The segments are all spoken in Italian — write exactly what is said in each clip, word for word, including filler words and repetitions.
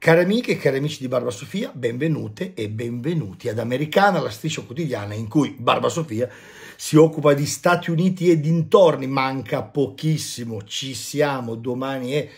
Cari amiche e cari amici di Barba Sofia, benvenute e benvenuti ad Americana, la striscia quotidiana in cui Barba Sofia si occupa di Stati Uniti e dintorni. Manca pochissimo, ci siamo, domani è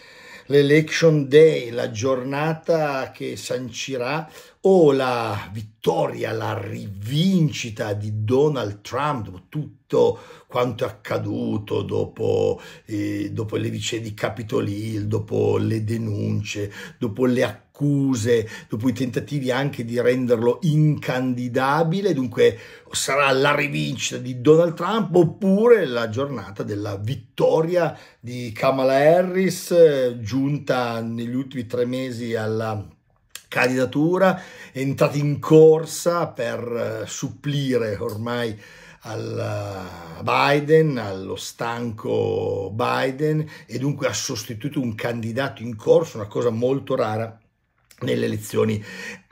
l'Election Day, la giornata che sancirà o la vittoria, la rivincita di Donald Trump, tutto quanto è accaduto dopo, eh, dopo le vicende di Capitol Hill, dopo le denunce, dopo le accuse, dopo i tentativi anche di renderlo incandidabile. Dunque sarà la rivincita di Donald Trump oppure la giornata della vittoria di Kamala Harris, giunta negli ultimi tre mesi alla candidatura, entrata in corsa per supplire ormai al Biden, allo stanco Biden, e dunque ha sostituito un candidato in corsa, una cosa molto rara nelle elezioni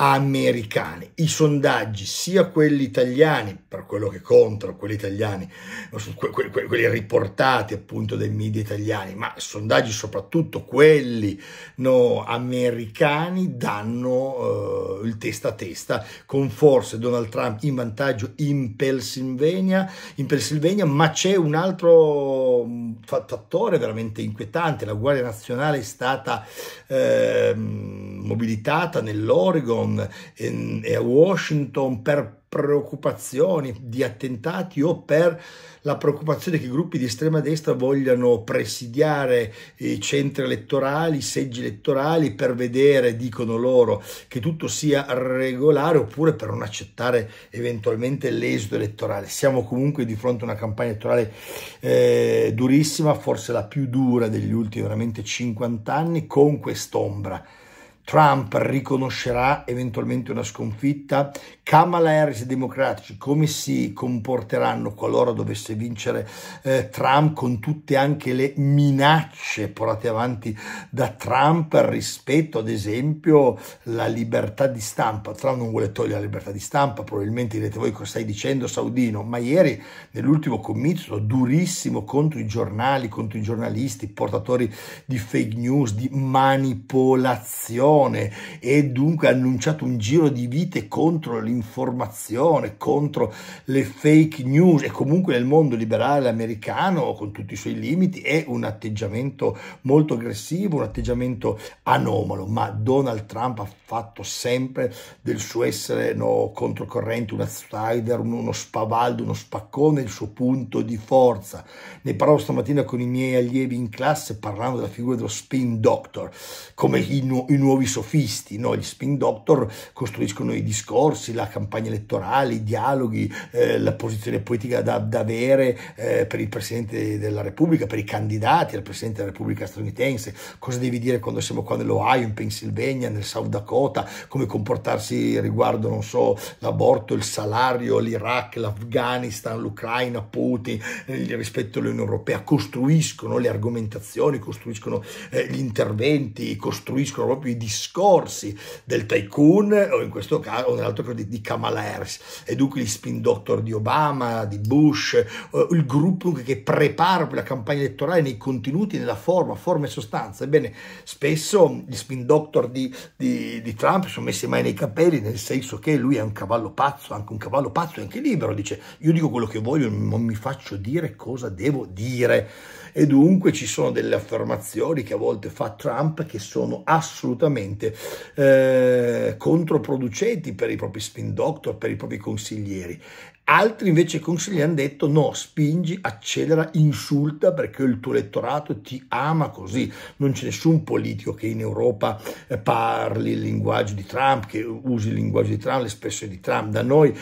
americane. I sondaggi, sia quelli italiani, per quello che contano quelli italiani, que, que, que, quelli riportati appunto dai media italiani, ma sondaggi soprattutto quelli no, americani, danno eh, il testa a testa, con forse Donald Trump in vantaggio in Pennsylvania, in Pennsylvania ma c'è un altro fattore veramente inquietante. La Guardia Nazionale è stata eh, mobilitata nell'Oregon e a Washington per preoccupazioni di attentati o per la preoccupazione che gruppi di estrema destra vogliano presidiare i centri elettorali, i seggi elettorali, per vedere, dicono loro, che tutto sia regolare, oppure per non accettare eventualmente l'esito elettorale. Siamo comunque di fronte a una campagna elettorale eh, durissima, forse la più dura degli ultimi veramente cinquanta anni, con quest'ombra. Trump riconoscerà eventualmente una sconfitta? Kamala Harris e i democratici come si comporteranno qualora dovesse vincere eh, Trump, con tutte anche le minacce portate avanti da Trump rispetto ad esempio alla libertà di stampa? Trump non vuole togliere la libertà di stampa, probabilmente direte voi: cosa stai dicendo, Saudino? Ma ieri nell'ultimo comizio durissimo contro i giornali, contro i giornalisti, portatori di fake news, di manipolazione, e dunque ha annunciato un giro di vite contro l'informazione, contro le fake news, e comunque nel mondo liberale americano, con tutti i suoi limiti, è un atteggiamento molto aggressivo, un atteggiamento anomalo. Ma Donald Trump ha fatto sempre del suo essere no, controcorrente, un outsider, uno spavaldo, uno spaccone, il suo punto di forza. Ne parlavo stamattina con i miei allievi in classe, parlando della figura dello spin doctor, come i, nu i nuovi sofisti, no? Gli spin doctor costruiscono i discorsi, la campagna elettorale, i dialoghi, eh, la posizione politica da, da avere eh, per il Presidente della Repubblica, per i candidati al Presidente della Repubblica statunitense, cosa devi dire quando siamo qua nell'Ohio, in Pennsylvania, nel South Dakota, come comportarsi riguardo, non so, l'aborto, il salario, l'Iraq, l'Afghanistan, l'Ucraina, Putin, eh, rispetto all'Unione Europea. Costruiscono le argomentazioni, costruiscono eh, gli interventi, costruiscono proprio i discorsi del tycoon, o in questo caso o nell'altro caso di, di Kamala Harris, e dunque gli spin doctor di Obama, di Bush, eh, il gruppo che prepara la campagna elettorale nei contenuti, nella forma, forma e sostanza. Ebbene, spesso gli spin doctor di, di, di Trump sono messi mai nei capelli, nel senso che lui è un cavallo pazzo, anche un cavallo pazzo, anche libero, dice: io dico quello che voglio, non mi faccio dire cosa devo dire. E dunque ci sono delle affermazioni che a volte fa Trump che sono assolutamente eh, controproducenti per i propri spin doctor, per i propri consiglieri. Altri invece consiglieri hanno detto: no, spingi, accelera, insulta, perché il tuo elettorato ti ama così. Non c'è nessun politico che in Europa parli il linguaggio di Trump, che usi il linguaggio di Trump, l'espressione di Trump. Da noi mh,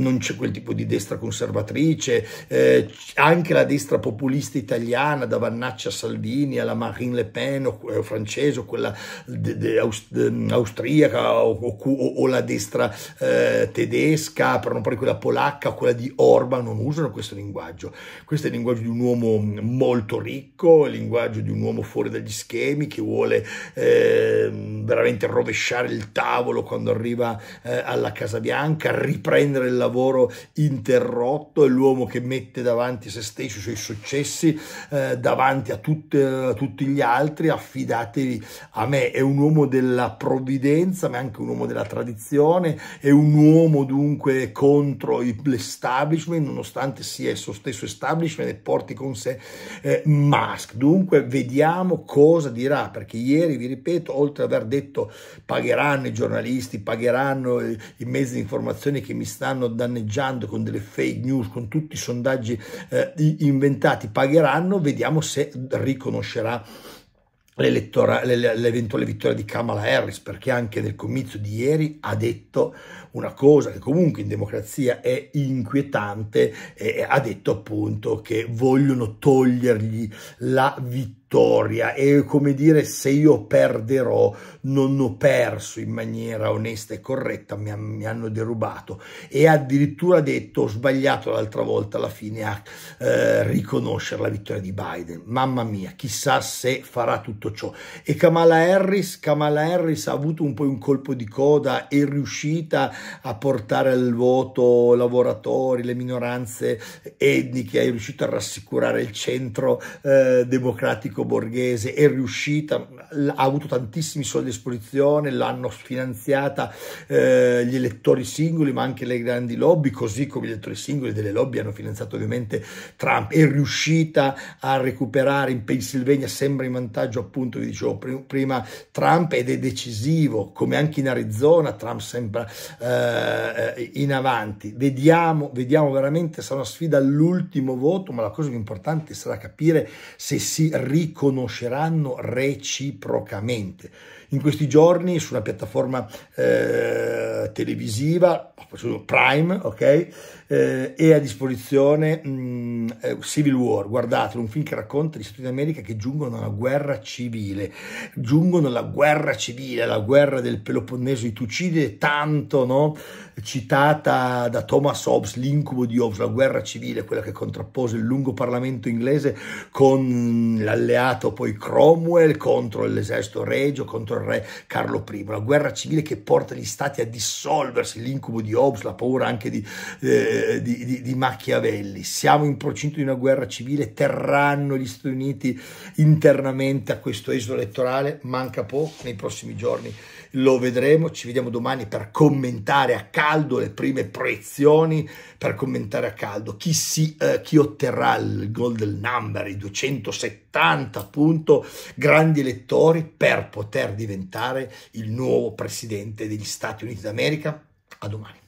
non c'è quel tipo di destra conservatrice, eh, anche la destra populista italiana, da Vannacci a Salvini, alla Marine Le Pen o, o francese, o quella de, de, aust, de, austriaca, o, o, o la destra eh, tedesca, per non parlare quella polacca, quella di Orban, non usano questo linguaggio. Questo è il linguaggio di un uomo molto ricco, il linguaggio di un uomo fuori dagli schemi, che vuole eh, veramente veramente rovesciare il tavolo quando arriva eh, alla Casa Bianca, riprendere il lavoro interrotto. È l'uomo che mette davanti se stesso, i suoi successi, eh, davanti a, tutte, a tutti gli altri. Affidatevi a me. È un uomo della provvidenza, ma è anche un uomo della tradizione, è un uomo dunque contro l'establishment, nonostante sia esso stesso establishment e porti con sé eh, Musk. Dunque vediamo cosa dirà, perché ieri, vi ripeto, oltre ad aver detto pagheranno i giornalisti, pagheranno i, i mezzi di informazione che mi stanno danneggiando con delle fake news, con tutti i sondaggi eh, inventati, pagheranno, vediamo se riconoscerà l'eventuale vittoria di Kamala Harris, perché anche nel comizio di ieri ha detto una cosa che comunque in democrazia è inquietante, e ha detto appunto che vogliono togliergli la vittoria. E come dire, se io perderò, non ho perso in maniera onesta e corretta, mi, mi hanno derubato. E addirittura ha detto, ho sbagliato l'altra volta alla fine a eh, riconoscere la vittoria di Biden. Mamma mia, chissà se farà tutto ciò. E Kamala Harris, Kamala Harris ha avuto un po' un colpo di coda, è riuscita a portare al voto lavoratori, le minoranze etniche, è riuscita a rassicurare il centro eh, democratico borghese, è riuscita, ha avuto tantissimi soldi a disposizione, l'hanno finanziata eh, gli elettori singoli ma anche le grandi lobby, così come gli elettori singoli delle lobby hanno finanziato ovviamente Trump. È riuscita a recuperare in Pennsylvania, sembra in vantaggio appunto, vi dicevo prima, Trump, ed è decisivo, come anche in Arizona Trump sembra eh, in avanti. Vediamo, vediamo veramente, sarà una sfida all'ultimo voto, ma la cosa più importante sarà capire se si riconosceranno reciprocamente. In questi giorni su una piattaforma eh, televisiva, Prime, ok, eh, è a disposizione mh, eh, Civil War. Guardate, un film che racconta gli Stati Uniti d'America che giungono alla guerra civile, giungono alla guerra civile, alla guerra del Peloponneso, i Tucide, tanto, no? Citata da Thomas Hobbes, l'incubo di Hobbes, la guerra civile, quella che contrappose il lungo Parlamento inglese con l'alleato poi Cromwell contro l'esercito regio, contro il re Carlo primo, la guerra civile che porta gli stati a dissolversi, l'incubo di Hobbes, la paura anche di, eh, di, di, di Machiavelli. Siamo in procinto di una guerra civile, terranno gli Stati Uniti internamente a questo esito elettorale, manca poco, nei prossimi giorni lo vedremo. Ci vediamo domani per commentare a caldo le prime proiezioni, per commentare a caldo chi, si, eh, chi otterrà il golden number, i duecentosettanta appunto grandi elettori per poter diventare il nuovo presidente degli Stati Uniti d'America. A domani.